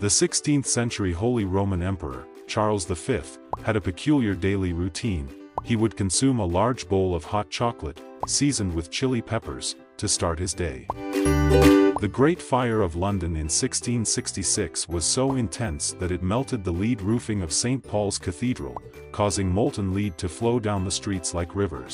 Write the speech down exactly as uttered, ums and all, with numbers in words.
The sixteenth century Holy Roman Emperor, Charles the Fifth, had a peculiar daily routine. He would consume a large bowl of hot chocolate, seasoned with chili peppers, to start his day. The Great Fire of London in sixteen sixty-six was so intense that it melted the lead roofing of Saint Paul's Cathedral, causing molten lead to flow down the streets like rivers.